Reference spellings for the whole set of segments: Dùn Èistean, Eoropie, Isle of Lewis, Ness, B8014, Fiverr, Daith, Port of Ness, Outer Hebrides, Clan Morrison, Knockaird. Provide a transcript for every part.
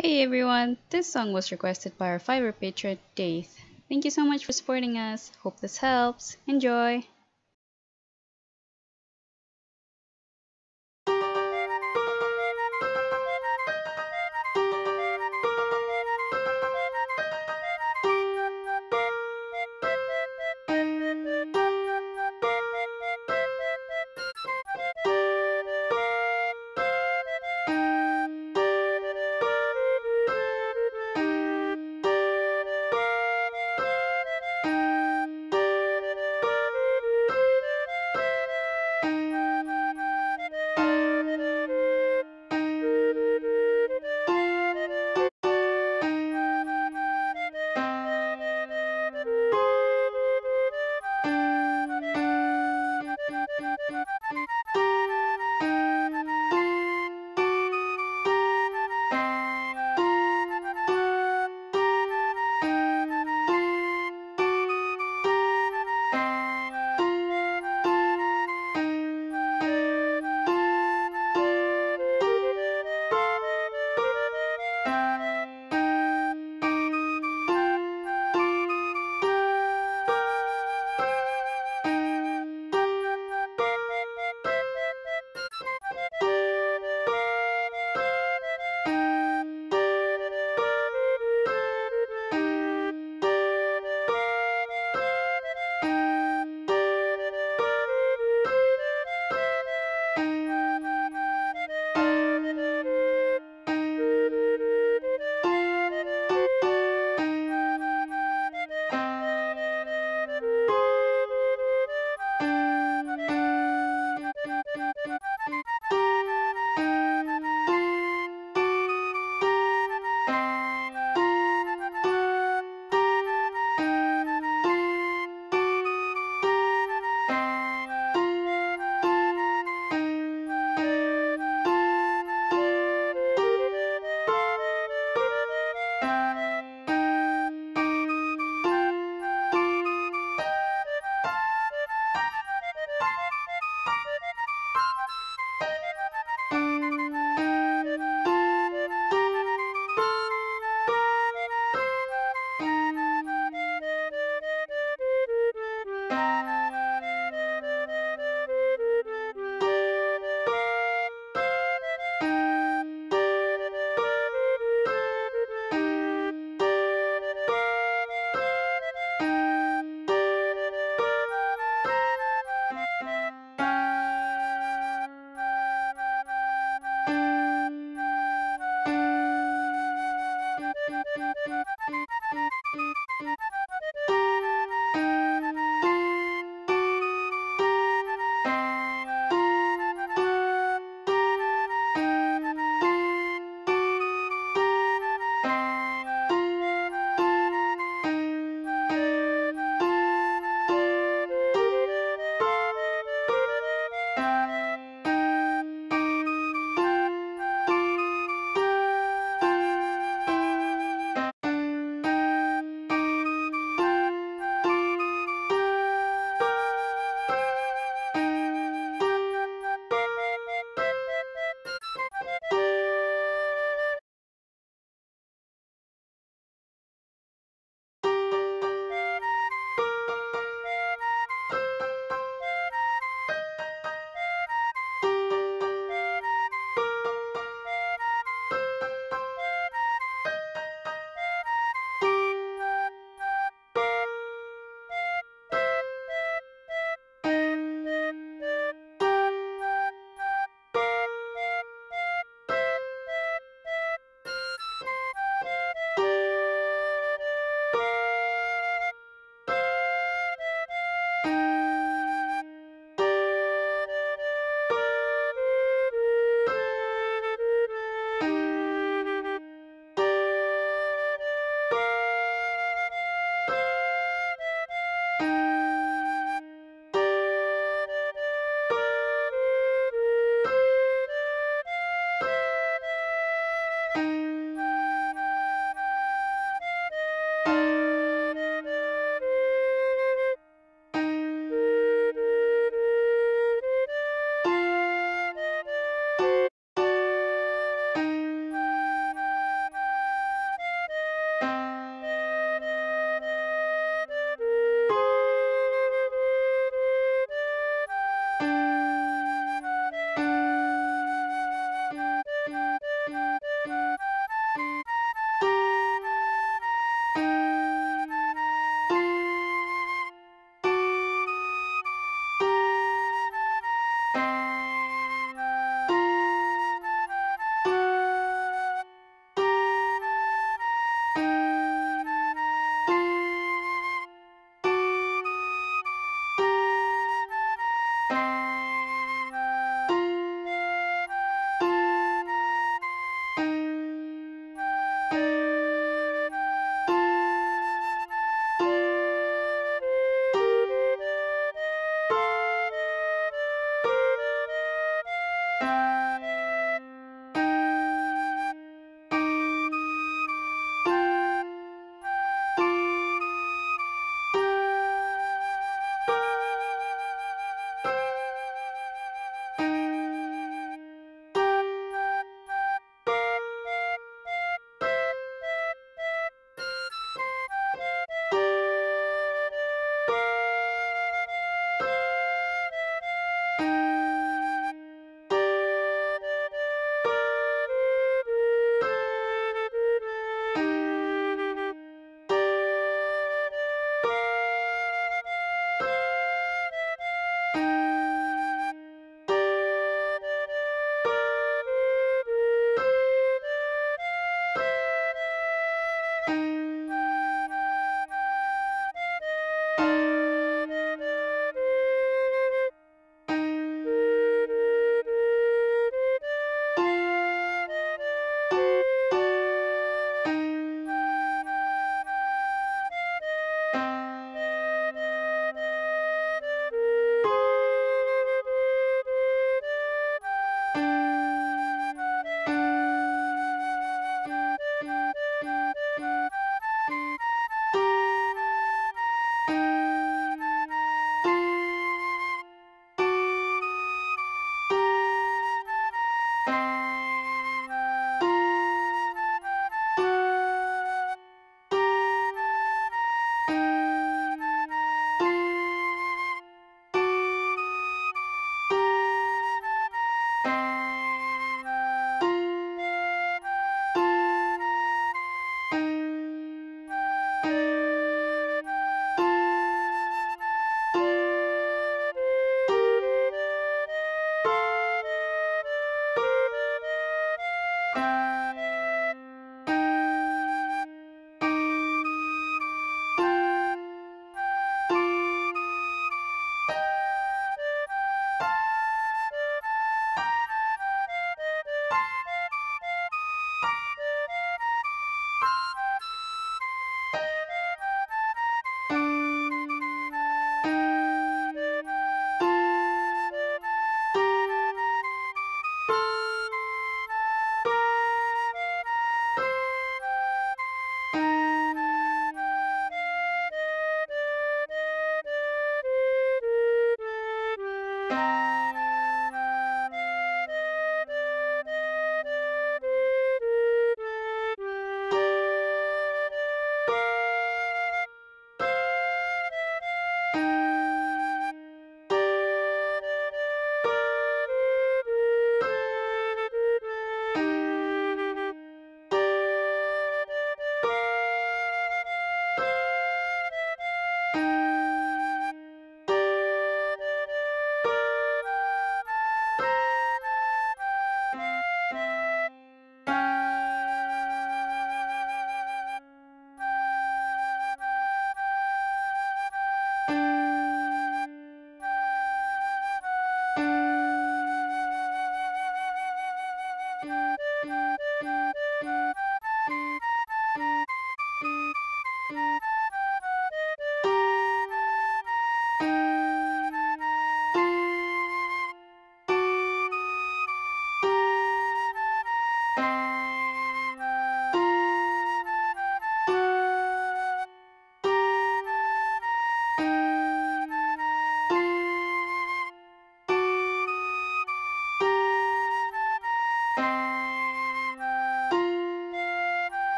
Hey everyone, this song was requested by our Fiverr patron, Daith. Thank you so much for supporting us. Hope this helps. Enjoy!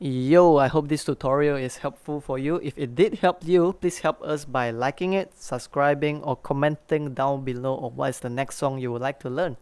Yo, I hope this tutorial is helpful for you. If it did help you, please help us by liking it, subscribing, or commenting down below on what is the next song you would like to learn.